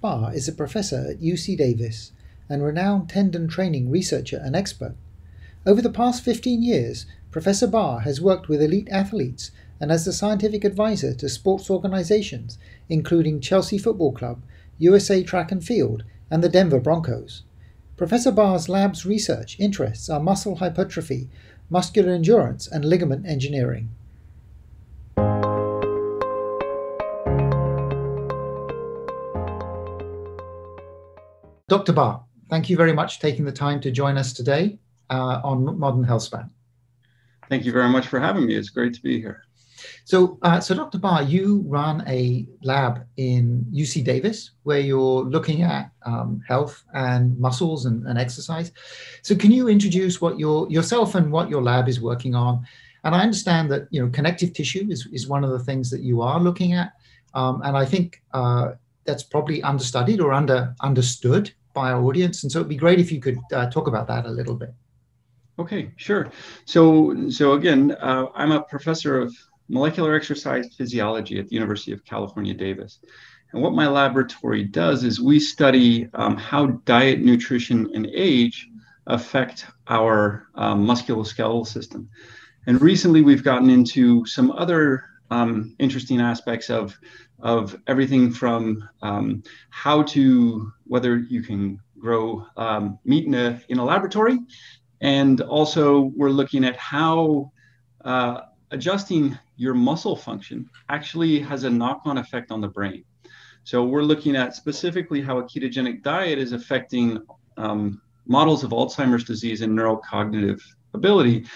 Josh Barr is a professor at UC Davis and renowned tendon training researcher and expert. Over the past 15 years, Professor Barr has worked with elite athletes and as the scientific advisor to sports organizations, including Chelsea Football Club, USA Track and Field, and the Denver Broncos. Professor Barr's lab's research interests are muscle hypertrophy, muscular endurance, and ligament engineering. Dr. Barr, thank you very much for taking the time to join us today on Modern Healthspan. Thank you very much for having me. It's great to be here. So Dr. Barr, you run a lab in UC Davis where you're looking at health and muscles and exercise. So can you introduce what yourself and what your lab is working on? And I understand that, you know, connective tissue is one of the things that you are looking at. And I think that's probably understudied or understood by our audience. And so it'd be great if you could talk about that a little bit. Okay, sure. So again, I'm a professor of molecular exercise physiology at the University of California, Davis. And what my laboratory does is we study how diet, nutrition, and age affect our musculoskeletal system. And recently we've gotten into some other interesting aspects of everything from whether you can grow meat in a laboratory. And also we're looking at how adjusting your muscle function actually has a knock-on effect on the brain. So we're looking at specifically how a ketogenic diet is affecting models of Alzheimer's disease and neurocognitive ability,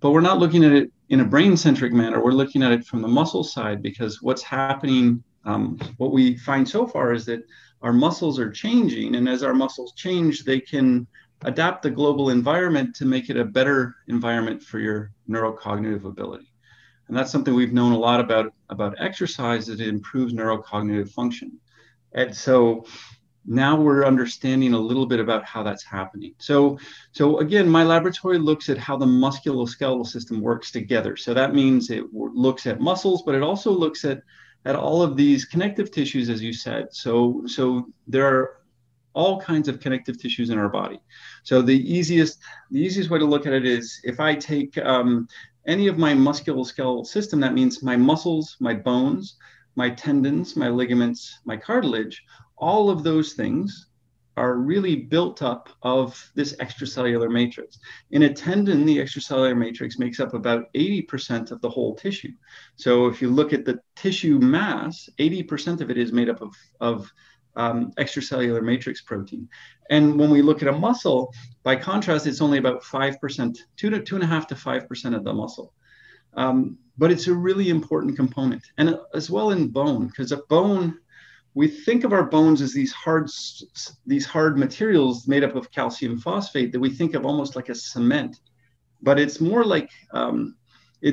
but we're not looking at it in a brain-centric manner. We're looking at it from the muscle side, because what's happening, what we find so far is that our muscles are changing, and as our muscles change, they can adapt the global environment to make it a better environment for your neurocognitive ability. And that's something we've known a lot about exercise, that it improves neurocognitive function. And so now we're understanding a little bit about how that's happening. So again, my laboratory looks at how the musculoskeletal system works together. So that means it looks at muscles, but it also looks at all of these connective tissues, as you said. So there are all kinds of connective tissues in our body. So the easiest way to look at it is if I take any of my musculoskeletal system, that means my muscles, my bones, my tendons, my ligaments, my cartilage, all of those things are really built up of this extracellular matrix. In a tendon, the extracellular matrix makes up about 80% of the whole tissue. So if you look at the tissue mass, 80% of it is made up of extracellular matrix protein. And when we look at a muscle, by contrast, it's only about 5%, 2.5 to 5% of the muscle. But it's a really important component, and as well in bone, because a bone, we think of our bones as these hard materials made up of calcium phosphate that we think of almost like a cement, but it's more like a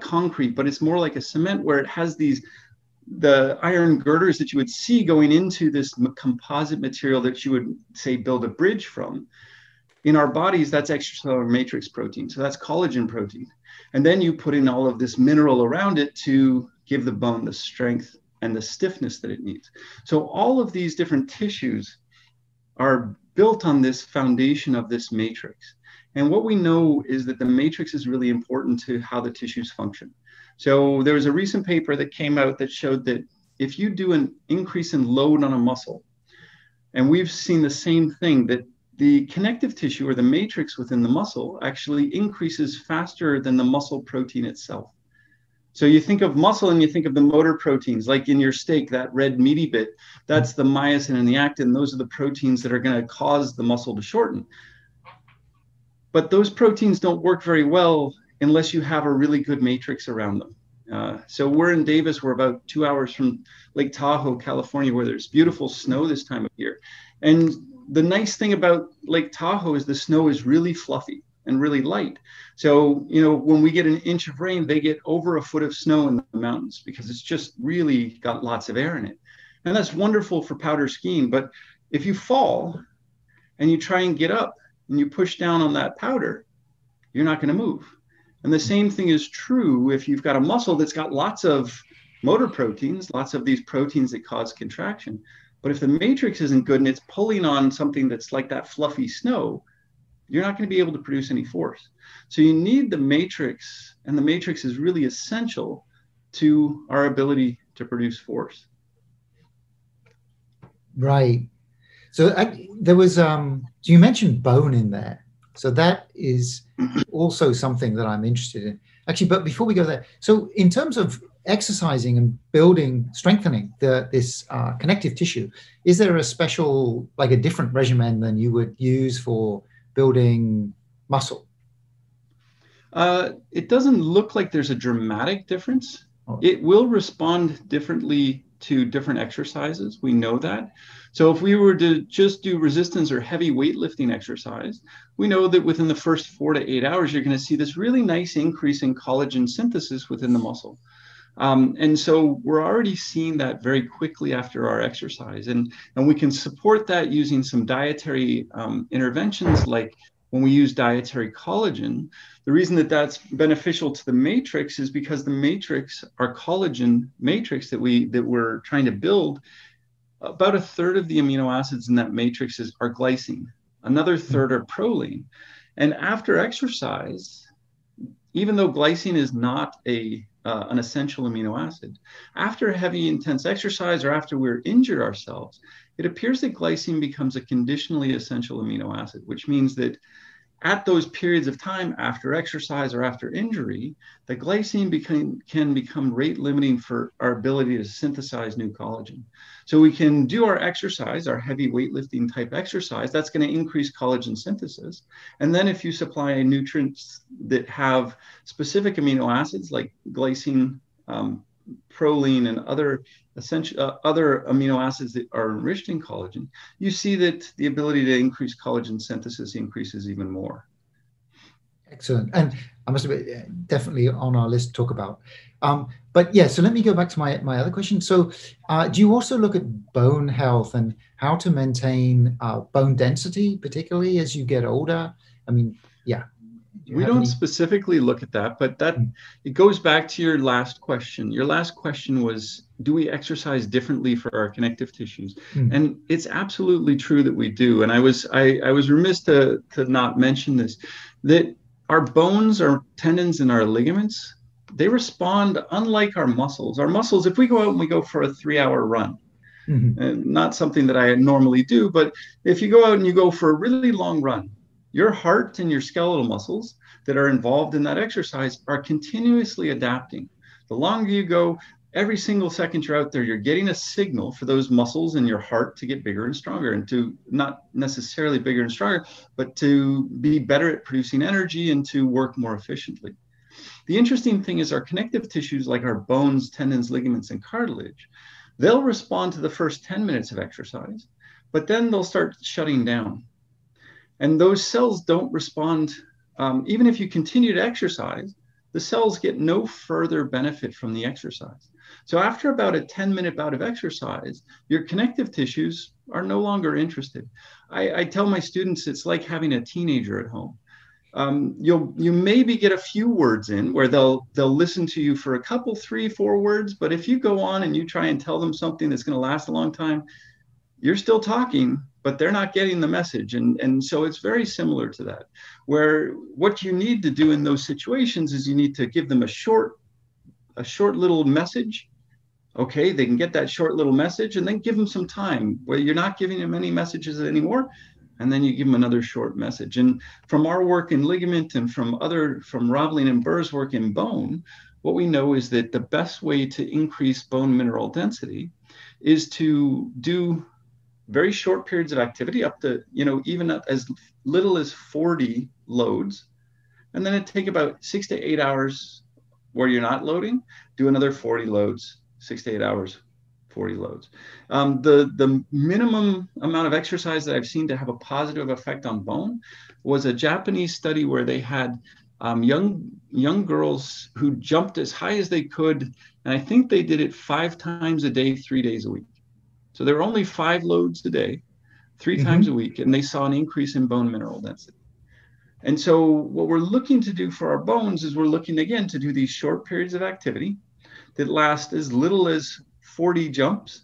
concrete, but it's more like a cement, where it has the iron girders that you would see going into this composite material that you would, say, build a bridge from. In our bodies, that's extracellular matrix protein. So that's collagen protein. And then you put in all of this mineral around it to give the bone the strength and the stiffness that it needs. So all of these different tissues are built on this foundation of this matrix. And what we know is that the matrix is really important to how the tissues function. So there was a recent paper that came out that showed that if you do an increase in load on a muscle, and we've seen the same thing, that the connective tissue or the matrix within the muscle actually increases faster than the muscle protein itself. So you think of muscle and you think of the motor proteins, like in your steak, that red meaty bit, that's the myosin and the actin. Those are the proteins that are going to cause the muscle to shorten. But those proteins don't work very well unless you have a really good matrix around them. So we're in Davis, we're about 2 hours from Lake Tahoe, California, where there's beautiful snow this time of year. And the nice thing about Lake Tahoe is the snow is really fluffy and really light. So, you know, when we get an inch of rain, they get over a foot of snow in the mountains, because it's just really got lots of air in it. And that's wonderful for powder skiing. But if you fall and you try and get up, and you push down on that powder, you're not going to move. And the same thing is true if you've got a muscle that's got lots of motor proteins, lots of these proteins that cause contraction. But if the matrix isn't good and it's pulling on something that's like that fluffy snow, you're not going to be able to produce any force. So you need the matrix, and the matrix is really essential to our ability to produce force. Right. So there was, so you mentioned bone in there. So that is also something that I'm interested in. Actually, but before we go there, so in terms of exercising and building, strengthening this connective tissue, is there a special, like a different regimen than you would use for building muscle? It doesn't look like there's a dramatic difference. Oh. It will respond differently to different exercises. We know that. So if we were to just do resistance or heavy weightlifting exercise, we know that within the first 4 to 8 hours, you're going to see this really nice increase in collagen synthesis within the muscle. And so we're already seeing that very quickly after our exercise. And we can support that using some dietary interventions, like when we use dietary collagen. The reason that that's beneficial to the matrix is because the matrix, our collagen matrix that we're trying to build, about a third of the amino acids in that matrix are glycine. Another third are proline. And after exercise, even though glycine is not an essential amino acid, after heavy, intense exercise or after we're injured ourselves, it appears that glycine becomes a conditionally essential amino acid, which means that at those periods of time after exercise or after injury, the glycine can become rate limiting for our ability to synthesize new collagen. So we can do our exercise, our heavy weightlifting type exercise, that's going to increase collagen synthesis. And then if you supply nutrients that have specific amino acids like glycine, proline, and other essential other amino acids that are enriched in collagen, you see that the ability to increase collagen synthesis increases even more. Excellent. And I must have definitely on our list to talk about. But yeah, so let me go back to my other question. So do you also look at bone health and how to maintain bone density, particularly as you get older? I mean, yeah. We don't specifically look at that, but it goes back to your last question. Your last question was, do we exercise differently for our connective tissues? Mm. And it's absolutely true that we do. And I was remiss to not mention this, that our bones, our tendons, and our ligaments, they respond unlike our muscles. Our muscles, if we go out and we go for a 3-hour run, mm-hmm. Not something that I normally do, but if you go out and you go for a really long run, your heart and your skeletal muscles that are involved in that exercise are continuously adapting. The longer you go, every single second you're out there, you're getting a signal for those muscles and your heart to get bigger and stronger, and to not necessarily bigger and stronger, but to be better at producing energy and to work more efficiently. The interesting thing is our connective tissues, like our bones, tendons, ligaments, and cartilage, they'll respond to the first 10 minutes of exercise, but then they'll start shutting down. And those cells don't respond. Even if you continue to exercise, the cells get no further benefit from the exercise. So after about a 10-minute bout of exercise, your connective tissues are no longer interested. I tell my students it's like having a teenager at home. You maybe get a few words in where they'll listen to you for a couple, 3, 4 words. But if you go on and you try and tell them something that's going to last a long time, you're still talking, but they're not getting the message. And so it's very similar to that, where what you need to do in those situations is you need to give them a short little message. Okay, they can get that short little message, and then give them some time where you're not giving them any messages anymore. And then you give them another short message. And from our work in ligament and from Robling and Burr's work in bone, what we know is that the best way to increase bone mineral density is to do very short periods of activity, up to, even up as little as 40 loads. And then it take about 6 to 8 hours where you're not loading, do another 40 loads, 6 to 8 hours, 40 loads. The minimum amount of exercise that I've seen to have a positive effect on bone was a Japanese study where they had young girls who jumped as high as they could. And I think they did it 5 times a day, 3 days a week. So there were only 5 loads a day, 3 mm-hmm. times a week, and they saw an increase in bone mineral density. And so what we're looking to do for our bones is we're looking, again, to do these short periods of activity, that last as little as 40 jumps.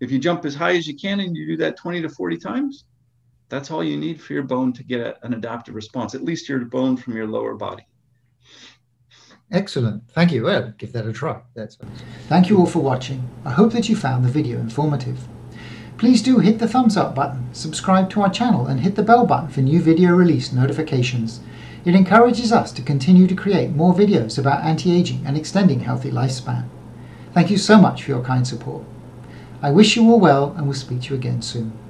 If you jump as high as you can and you do that 20 to 40 times, that's all you need for your bone to get an adaptive response, at least your bone from your lower body. Excellent. Thank you. Well, give that a try. That's awesome. Thank you all for watching. I hope that you found the video informative. Please do hit the thumbs up button, subscribe to our channel, and hit the bell button for new video release notifications. It encourages us to continue to create more videos about anti-aging and extending healthy lifespan. Thank you so much for your kind support. I wish you all well, and we'll speak to you again soon.